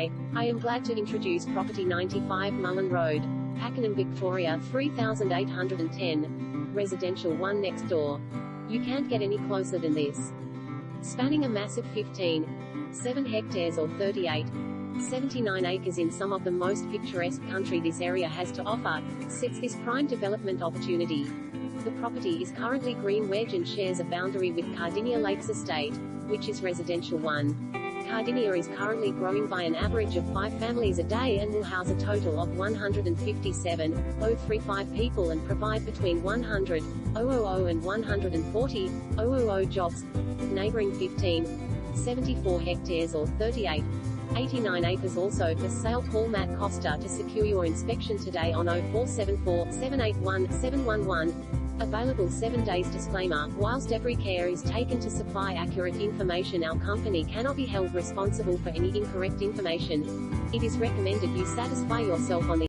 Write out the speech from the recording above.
Hi, I am glad to introduce property 95 Mullane Road, Pakenham, Victoria 3810, residential one next door. You can't get any closer than this. Spanning a massive 15.7 hectares or 38.79 acres in some of the most picturesque country this area has to offer, sits this prime development opportunity. The property is currently green wedge and shares a boundary with Cardinia Lakes Estate, which is residential one. Cardinia is currently growing by an average of 5 families a day and will house a total of 157,035 people and provide between 100,000 and 140,000 jobs. Neighboring 15.74 hectares or 38.89 acres also for sale. Paul Matt Costa. To secure your inspection today on 0474 781 711. Available 7 days. Disclaimer: whilst every care is taken to supply accurate information, our company cannot be held responsible for any incorrect information. It is recommended you satisfy yourself on the